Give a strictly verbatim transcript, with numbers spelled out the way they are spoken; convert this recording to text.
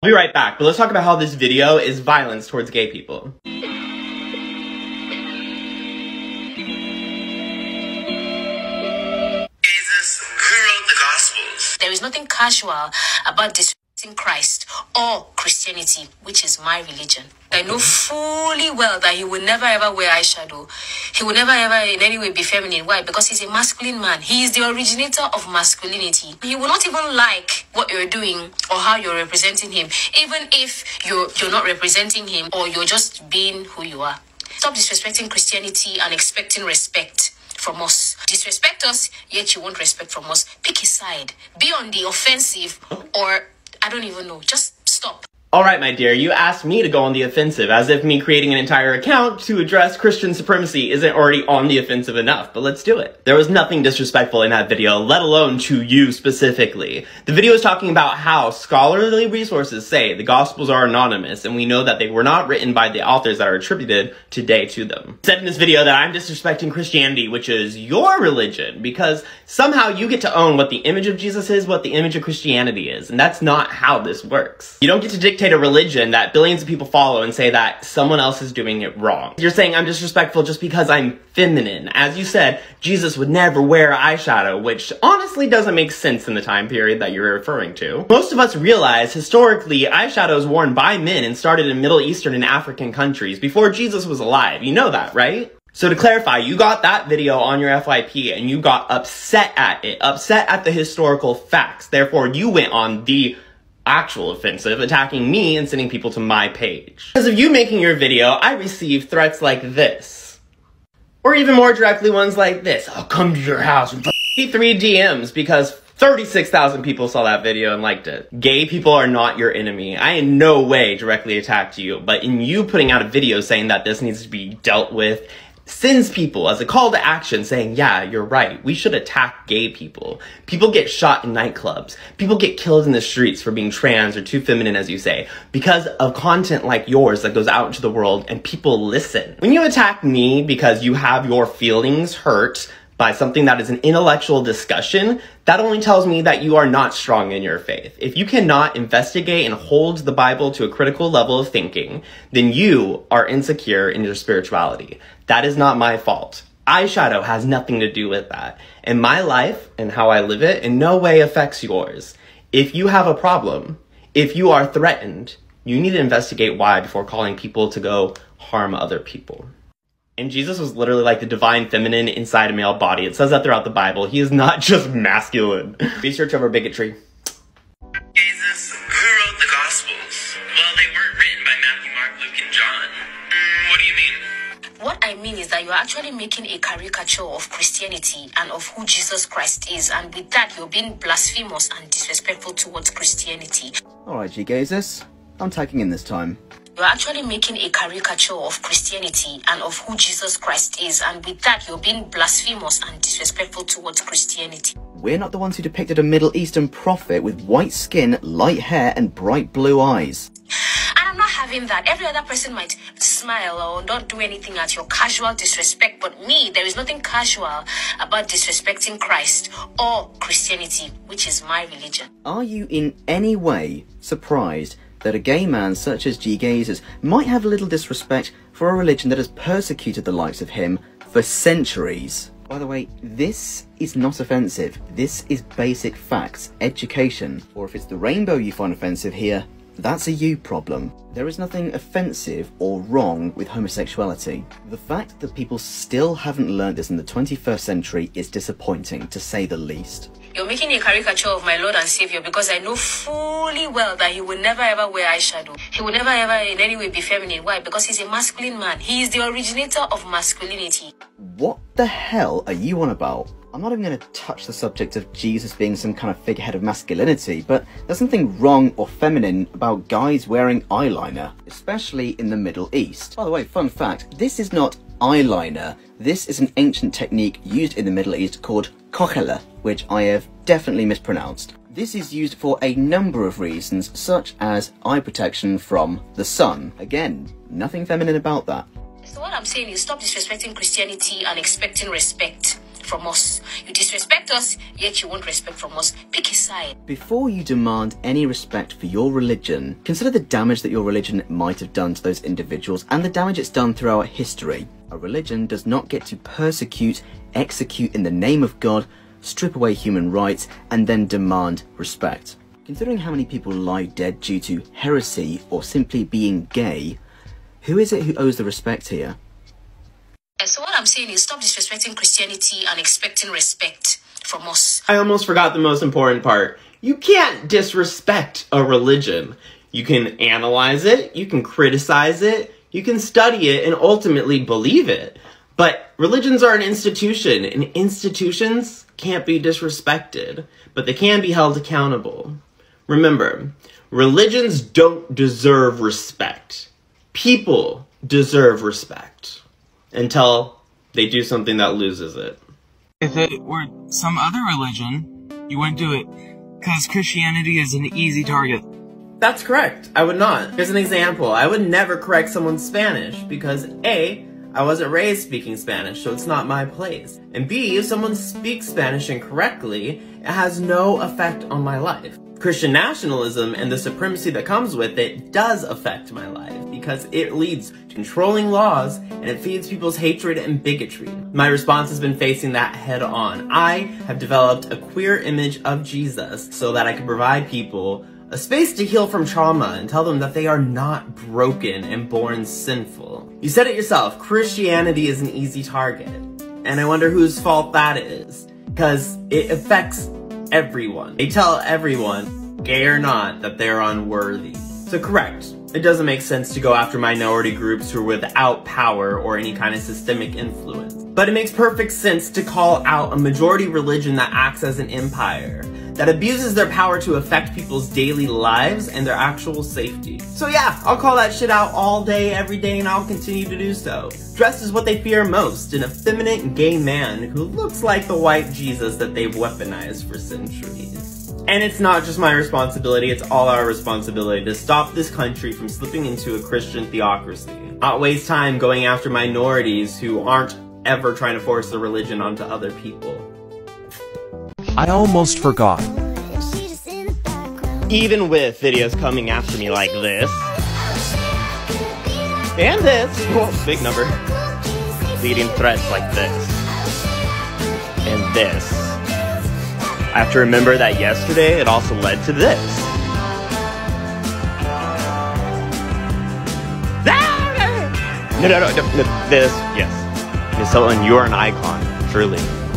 I'll be right back, but let's talk about how this video is violence towards gay people. Jesus, who wrote the Gospels? There is nothing casual about disrespecting Christ or Christianity, which is my religion. I know fully well that he will never ever wear eyeshadow. He will never ever in any way be feminine. Why? Because he's a masculine man. He is the originator of masculinity. He will not even like what you're doing or how you're representing him, even if you're, you're not representing him or you're just being who you are. Stop disrespecting Christianity and expecting respect from us. Disrespect us, yet you want respect from us. Pick a side. Be on the offensive or I don't even know. Just stop. Alright, my dear, you asked me to go on the offensive, as if me creating an entire account to address Christian supremacy isn't already on the offensive enough, but let's do it. There was nothing disrespectful in that video, let alone to you specifically. The video is talking about how scholarly resources say the Gospels are anonymous, and we know that they were not written by the authors that are attributed today to them. It said in this video that I'm disrespecting Christianity, which is your religion, because somehow you get to own what the image of Jesus is, what the image of Christianity is, and that's not how this works. You don't get to dictate a religion that billions of people follow and say that someone else is doing it wrong. You're saying I'm disrespectful just because I'm feminine. As you said, Jesus would never wear eyeshadow, which honestly doesn't make sense in the time period that you're referring to. Most of us realize, historically, eyeshadow is worn by men and started in Middle Eastern and African countries before Jesus was alive. You know that, right? So to clarify, you got that video on your F Y P and you got upset at it, upset at the historical facts. Therefore, you went on the actual offensive, attacking me and sending people to my page. Because of you making your video, I receive threats like this. Or even more directly ones like this. I'll come to your house and three D Ms because thirty-six thousand people saw that video and liked it. Gay people are not your enemy. I in no way directly attacked you, but in you putting out a video saying that this needs to be dealt with sends people as a call to action saying, yeah, you're right, we should attack gay people. People get shot in nightclubs. People get killed in the streets for being trans or too feminine, as you say, because of content like yours that goes out into the world and people listen. When you attack me because you have your feelings hurt by something that is an intellectual discussion, that only tells me that you are not strong in your faith. If you cannot investigate and hold the Bible to a critical level of thinking, then you are insecure in your spirituality. That is not my fault. Eyeshadow has nothing to do with that. And my life and how I live it in no way affects yours. If you have a problem, if you are threatened, you need to investigate why before calling people to go harm other people. And Jesus was literally like the divine feminine inside a male body. It says that throughout the Bible. He is not just masculine. Research over bigotry. Jesus, who wrote the Gospels? Well, they weren't written by Matthew, Mark, Luke, and John. Mm, what do you mean? What I mean is that you're actually making a caricature of Christianity and of who Jesus Christ is. And with that, you're being blasphemous and disrespectful towards Christianity. All right, JeGaysus, I'm taking in this time. You're actually making a caricature of Christianity and of who Jesus Christ is, and with that you're being blasphemous and disrespectful towards Christianity. We're not the ones who depicted a Middle Eastern prophet with white skin, light hair and bright blue eyes. And I'm not having that. Every other person might smile or not do anything at your casual disrespect, but me, there is nothing casual about disrespecting Christ or Christianity, which is my religion. Are you in any way surprised that a gay man such as JeGaysus might have little disrespect for a religion that has persecuted the likes of him for centuries? By the way, this is not offensive. This is basic facts, education. Or if it's the rainbow you find offensive here, that's a you problem. There is nothing offensive or wrong with homosexuality. The fact that people still haven't learned this in the twenty-first century is disappointing, to say the least. You're making a caricature of my Lord and Savior because I know fully well that he will never ever wear eyeshadow. He will never ever in any way be feminine. Why? Because he's a masculine man. He is the originator of masculinity. What the hell are you on about? I'm not even going to touch the subject of Jesus being some kind of figurehead of masculinity, but there's something wrong or feminine about guys wearing eyeliner, especially in the Middle East. By the way, fun fact, this is not eyeliner. This is an ancient technique used in the Middle East called kokhela, which I have definitely mispronounced. This is used for a number of reasons, such as eye protection from the sun. Again, nothing feminine about that. So what I'm saying is stop disrespecting Christianity and expecting respect from us. You disrespect us, yet you want respect from us. Pick a side. Before you demand any respect for your religion, consider the damage that your religion might have done to those individuals and the damage it's done throughout history. A religion does not get to persecute, execute in the name of God, strip away human rights, and then demand respect. Considering how many people lie dead due to heresy or simply being gay, who is it who owes the respect here? So what I'm saying is stop disrespecting Christianity and expecting respect from us. I almost forgot the most important part. You can't disrespect a religion. You can analyze it, you can criticize it, you can study it, and ultimately believe it. But religions are an institution, and institutions can't be disrespected, but they can be held accountable. Remember, religions don't deserve respect. People deserve respect until they do something that loses it. If it were some other religion, you wouldn't do it, because Christianity is an easy target. That's correct. I would not. Here's an example. I would never correct someone's Spanish because A, I wasn't raised speaking Spanish, so it's not my place. And B, if someone speaks Spanish incorrectly, it has no effect on my life. Christian nationalism and the supremacy that comes with it does affect my life because it leads to controlling laws and it feeds people's hatred and bigotry. My response has been facing that head on. I have developed a queer image of Jesus so that I can provide people a space to heal from trauma and tell them that they are not broken and born sinful. You said it yourself, Christianity is an easy target. And I wonder whose fault that is, because it affects everyone. They tell everyone, gay or not, that they're unworthy. So correct, it doesn't make sense to go after minority groups who are without power or any kind of systemic influence. But it makes perfect sense to call out a majority religion that acts as an empire, that abuses their power to affect people's daily lives and their actual safety. So yeah, I'll call that shit out all day, every day, and I'll continue to do so. Dressed as what they fear most, an effeminate gay man who looks like the white Jesus that they've weaponized for centuries. And it's not just my responsibility, it's all our responsibility to stop this country from slipping into a Christian theocracy. Not waste time going after minorities who aren't ever trying to force their religion onto other people. I almost forgot. Even with videos coming after me like this, and this, oh, big number, leading threats like this, and this, I have to remember that yesterday it also led to this. No, no, no, no, this, yes. Miz Sullivan, you are an icon, truly.